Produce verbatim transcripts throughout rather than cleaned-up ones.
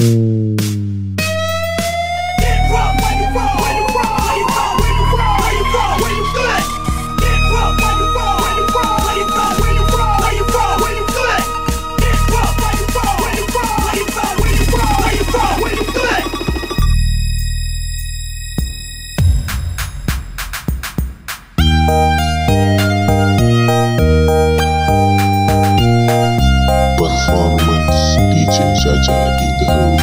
Performance D J Jaja in the house.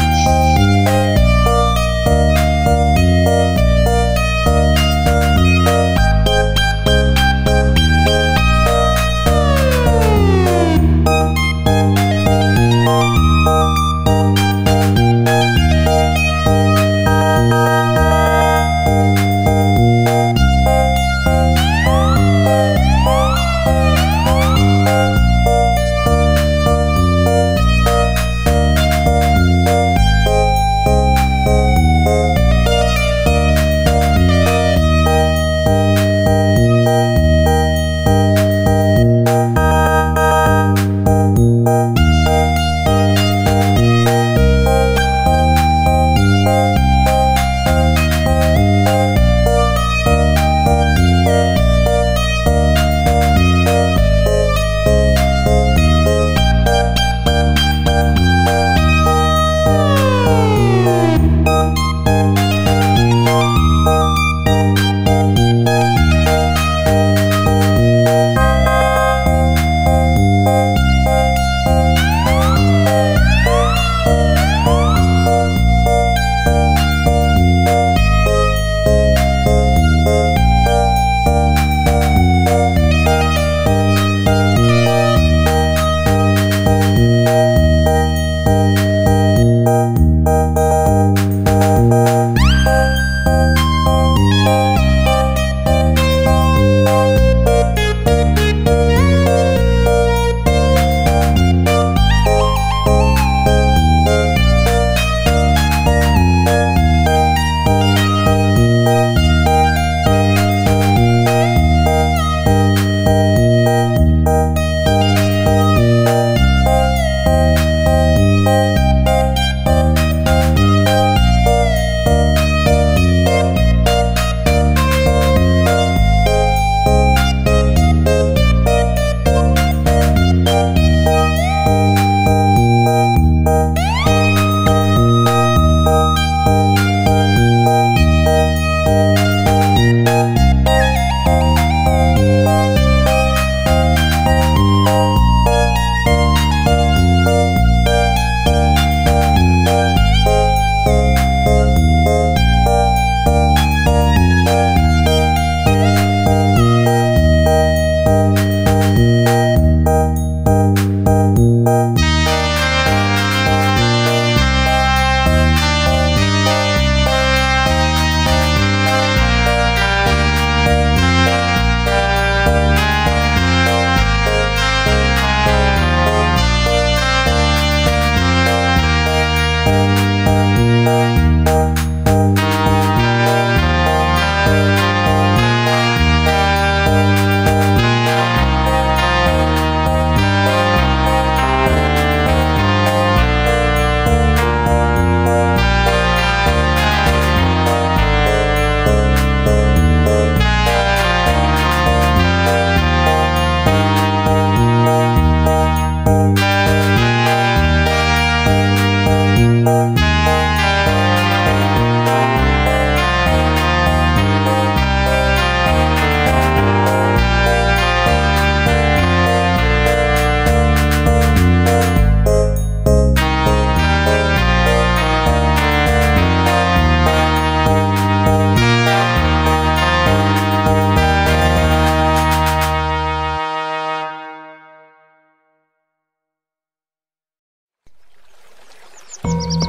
You